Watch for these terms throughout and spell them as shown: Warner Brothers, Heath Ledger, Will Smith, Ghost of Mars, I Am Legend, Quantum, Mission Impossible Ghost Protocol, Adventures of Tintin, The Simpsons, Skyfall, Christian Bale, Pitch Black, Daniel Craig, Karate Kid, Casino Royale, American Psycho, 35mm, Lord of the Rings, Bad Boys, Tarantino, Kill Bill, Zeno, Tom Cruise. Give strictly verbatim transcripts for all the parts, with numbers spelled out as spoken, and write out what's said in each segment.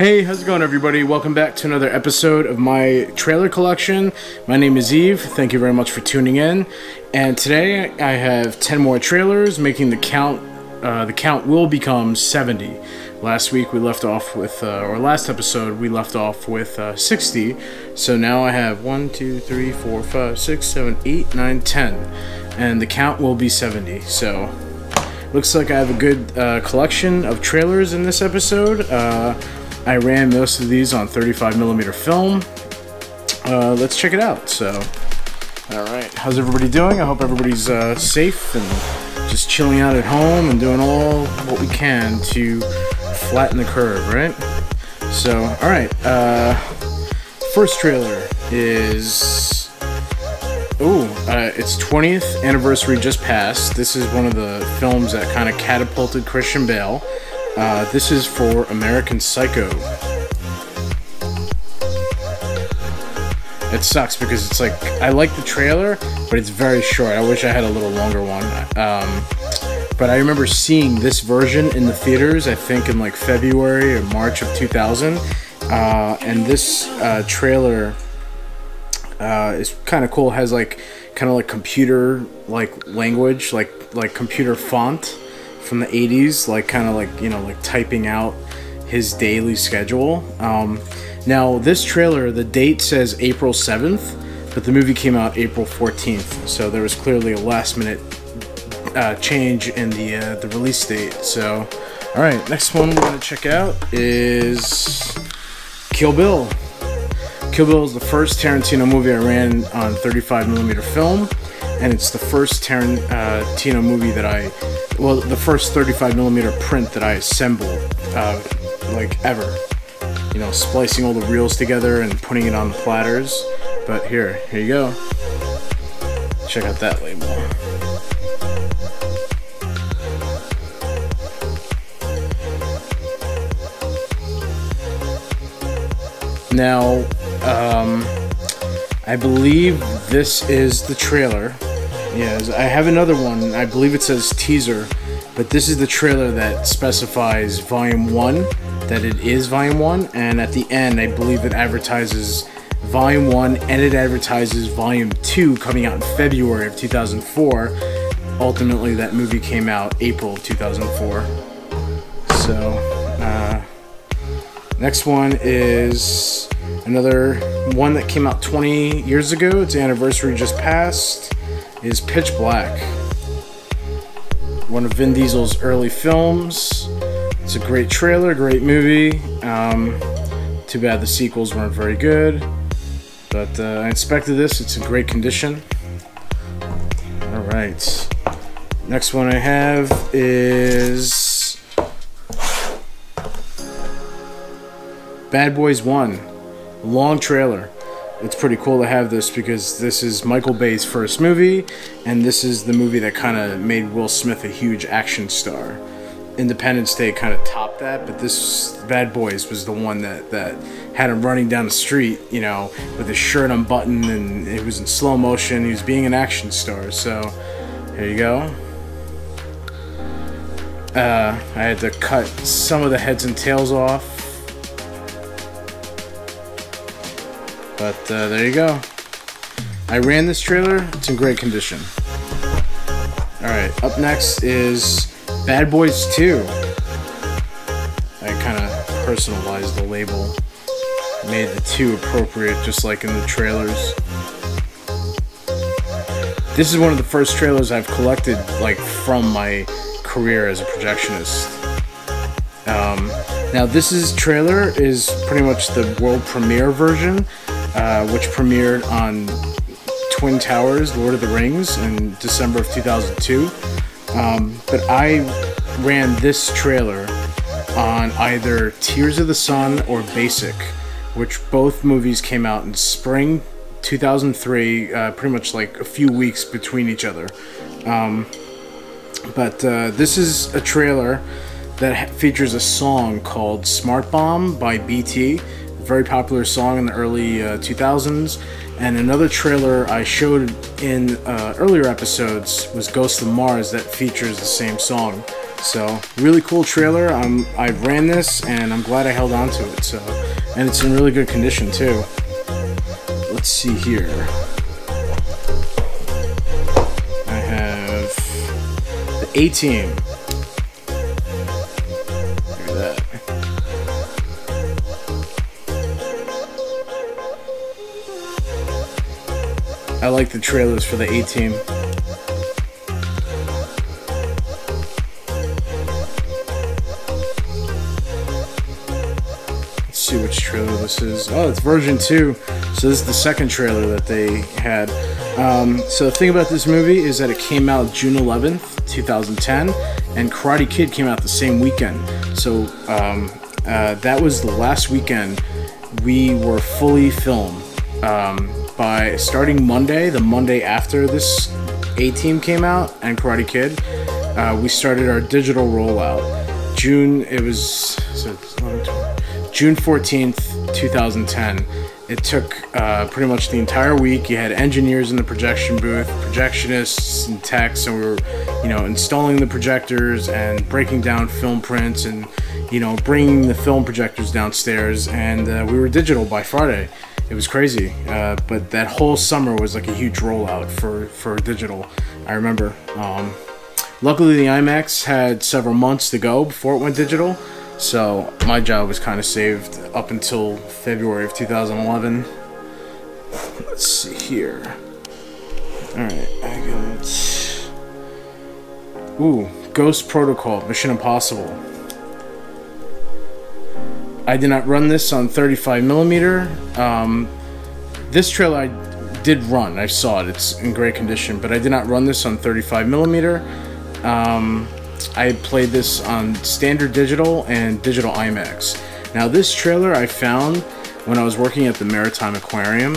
Hey, how's it going, everybody? Welcome back to another episode of my trailer collection. My name is Eve. Thank you very much for tuning in. And today I have ten more trailers, making the count. Uh, the count will become seventy. Last week we left off with, uh, or last episode we left off with uh, sixty. So now I have one, two, three, four, five, six, seven, eight, nine, ten. And the count will be seventy. So looks like I have a good uh, collection of trailers in this episode. Uh, I ran most of these on thirty-five millimeter film. Uh, let's check it out. So, all right, how's everybody doing? I hope everybody's uh, safe and just chilling out at home and doing all what we can to flatten the curve, right? So, alright, uh, first trailer is, ooh, uh, its twentieth anniversary just passed. This is one of the films that kind of catapulted Christian Bale. Uh, this is for American Psycho. It sucks because it's like, I like the trailer, but it's very short. I wish I had a little longer one. Um, but I remember seeing this version in the theaters, I think in like February or March of two thousand. Uh, and this uh, trailer uh, is kind of cool. It has like, kind of like computer, like language, like, like computer font from the eighties. Like kind of like, you know, like typing out his daily schedule. Um, Now, this trailer, the date says April seventh, but the movie came out April fourteenth, so there was clearly a last-minute uh, change in the uh, the release date. So, all right, next one we're going to check out is Kill Bill. Kill Bill is the first Tarantino movie I ran on thirty-five millimeter film, and it's the first Tarantino movie that I, well, the first thirty-five millimeter print that I assembled, uh, like, ever. You know, splicing all the reels together and putting it on the platters. But here, here you go. Check out that label. Now, um, I believe this is the trailer. Yes, I have another one. I believe it says teaser, but this is the trailer that specifies volume one. That it is volume one, and at the end I believe it advertises volume one, and it advertises volume two coming out in February of two thousand four. Ultimately that movie came out April of two thousand four. So uh, next one is another one that came out twenty years ago. Its anniversary just passed. It is Pitch Black, one of Vin Diesel's early films. It's a great trailer, great movie. Um, too bad the sequels weren't very good, but uh, I inspected this. It's in great condition. All right. Next one I have is Bad Boys one. Long trailer. It's pretty cool to have this because this is Michael Bay's first movie, and this is the movie that kind of made Will Smith a huge action star. Independence Day kind of topped that, but this Bad Boys was the one that that had him running down the street, you know, with his shirt unbuttoned, and it was in slow motion. He was being an action star. So here you go. Uh, I had to cut some of the heads and tails off, but uh, there you go. I ran this trailer. It's in great condition. All right, up next is Bad Boys two. I kind of personalized the label, made the two appropriate, just like in the trailers. This is one of the first trailers I've collected, like, from my career as a projectionist. Um, now, this is trailer is pretty much the world premiere version, uh, which premiered on Twin Towers, Lord of the Rings, in December of two thousand two. Um, but I ran this trailer on either Tears of the Sun or Basic, which both movies came out in spring two thousand three, uh, pretty much like a few weeks between each other. Um, but uh, this is a trailer that features a song called Smart Bomb by B T, a very popular song in the early uh, two thousands. And another trailer I showed in uh, earlier episodes was Ghost of Mars that features the same song. So really cool trailer. Um, I ran this and I'm glad I held on to it. So, and it's in really good condition too. Let's see here. I have the A-Team. Look at that. I like the trailers for the A-Team. See which trailer this is. Oh, it's version two, so this is the second trailer that they had. Um, so the thing about this movie is that it came out June eleventh two thousand ten, and Karate Kid came out the same weekend. So um, uh, that was the last weekend we were fully filmed. Um, by starting Monday, the Monday after this A-Team came out and Karate Kid, uh, we started our digital rollout. June, it was so June fourteenth two thousand ten. It took uh, pretty much the entire week. You had engineers in the projection booth, projectionists and techs, and we were, you know, installing the projectors and breaking down film prints and, you know, bringing the film projectors downstairs, and uh, we were digital by Friday. It was crazy, uh, but that whole summer was like a huge rollout for, for digital, I remember. Um, luckily, the IMAX had several months to go before it went digital. So my job was kind of saved up until February of two thousand eleven. Let's see here. All right, I got... Ooh, Ghost Protocol, Mission Impossible. I did not run this on thirty-five millimeter. Um, this trailer I did run. I saw it. It's in great condition, but I did not run this on thirty-five millimeter. Um... I played this on standard digital and digital IMAX. Now this trailer I found when I was working at the Maritime Aquarium.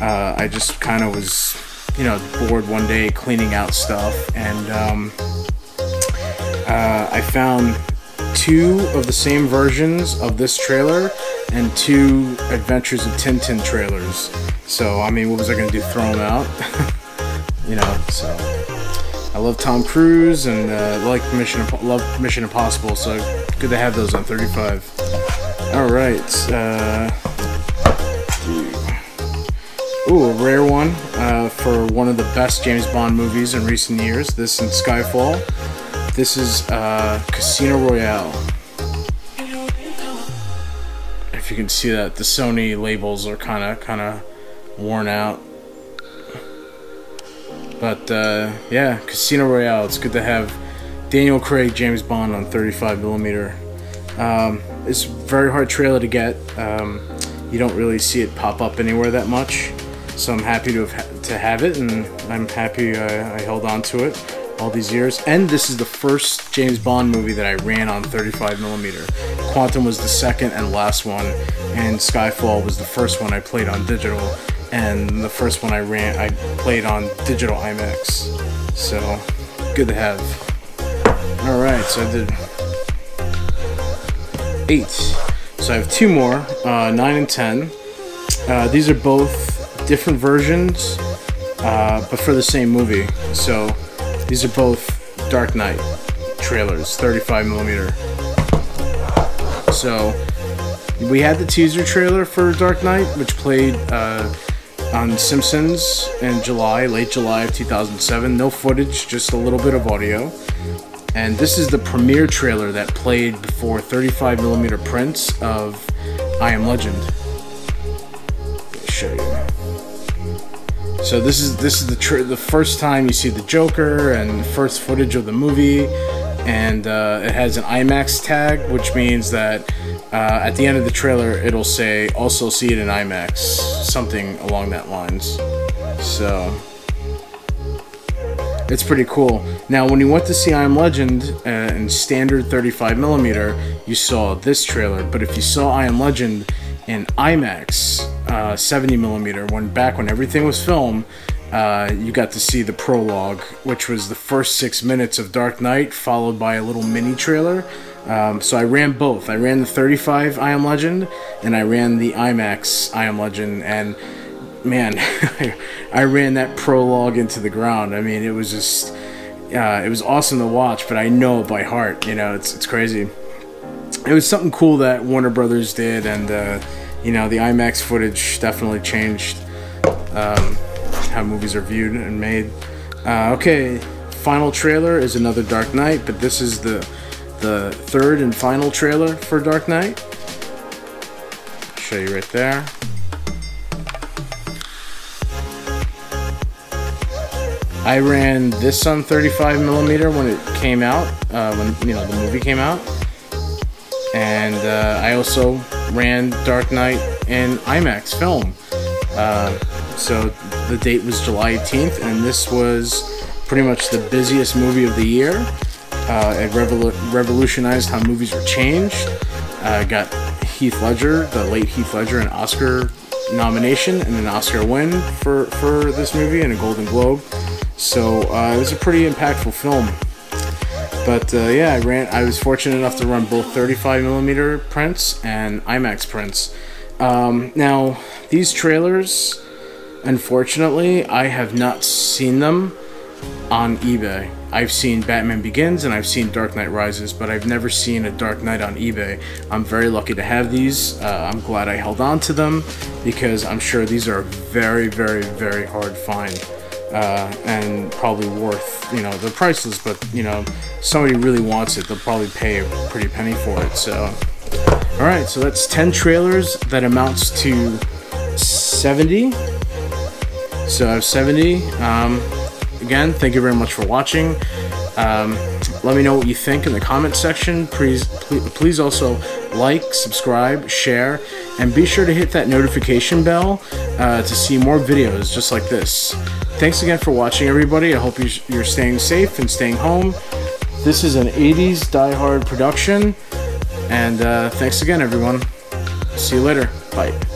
Uh, I just kind of was, you know, bored one day cleaning out stuff, and um, uh, I found two of the same versions of this trailer and two Adventures of Tintin trailers. So I mean, what was I gonna do? Throw them out? You know, so. I love Tom Cruise and uh, like Mission, love Mission Impossible, so good to have those on thirty-five. All right. Uh, ooh, a rare one uh, for one of the best James Bond movies in recent years. This and Skyfall. This is uh, Casino Royale. If you can see that, the Sony labels are kind of kind of worn out. But, uh, yeah, Casino Royale. It's good to have Daniel Craig, James Bond on thirty-five millimeter. Um, it's a very hard trailer to get. Um, you don't really see it pop up anywhere that much. So I'm happy to have, ha to have it, and I'm happy I, I held on to it all these years. And this is the first James Bond movie that I ran on thirty-five millimeter. Quantum was the second and last one, and Skyfall was the first one I played on digital. And the first one I ran, I played on digital IMAX. So, good to have. Alright, so I did eight. So I have two more, uh, nine and ten. Uh, these are both different versions, uh, but for the same movie. So, these are both Dark Knight trailers, thirty-five millimeter. So, we had the teaser trailer for Dark Knight, which played, uh, on The Simpsons in July, late July of two thousand seven. No footage, just a little bit of audio. And this is the premiere trailer that played before thirty-five millimeter prints of I Am Legend. Let me show you. So this is this is the tr the first time you see the Joker and the first footage of the movie, and uh, it has an IMAX tag, which means that. Uh, at the end of the trailer, it'll say, also see it in IMAX, something along that lines. So, it's pretty cool. Now, when you went to see I Am Legend uh, in standard thirty-five millimeter, you saw this trailer. But if you saw I Am Legend in IMAX uh, seventy millimeter, when back when everything was film, uh, you got to see the prologue, which was the first six minutes of Dark Knight, followed by a little mini trailer. Um, so I ran both. I ran the thirty-five I Am Legend, and I ran the IMAX I Am Legend, and man, I ran that prologue into the ground. I mean, it was just, Uh, it was awesome to watch, but I know it by heart. You know, it's it's crazy. It was something cool that Warner Brothers did, and uh, you know, the IMAX footage definitely changed um, how movies are viewed and made. Uh, okay, final trailer is another Dark Knight, but this is the the third and final trailer for Dark Knight. I'll show you right there. I ran this on thirty-five millimeter when it came out, uh, when you know the movie came out, and uh, I also ran Dark Knight in IMAX film. Uh, so the date was July eighteenth, and this was pretty much the busiest movie of the year. Uh, it revol revolutionized how movies were changed. Uh, got Heath Ledger, the late Heath Ledger, an Oscar nomination and an Oscar win for for this movie, and a Golden Globe. So uh, it was a pretty impactful film. But uh, yeah, I ran. I was fortunate enough to run both thirty-five millimeter prints and IMAX prints. Um, now these trailers, unfortunately, I have not seen them on eBay. I've seen Batman Begins and I've seen Dark Knight Rises, but I've never seen a Dark Knight on eBay. I'm very lucky to have these. Uh, I'm glad I held on to them, because I'm sure these are very, very, very hard find. Uh, and probably worth, you know, they're priceless, but, you know, somebody really wants it, they'll probably pay a pretty penny for it. So, alright, so that's ten trailers, that amounts to seventy, so I have seventy, um, again, thank you very much for watching. Um, let me know what you think in the comment section. Please, please also like, subscribe, share, and be sure to hit that notification bell uh, to see more videos just like this. Thanks again for watching, everybody. I hope you're staying safe and staying home. This is an eighties Die Hard production, and uh, thanks again, everyone. See you later. Bye.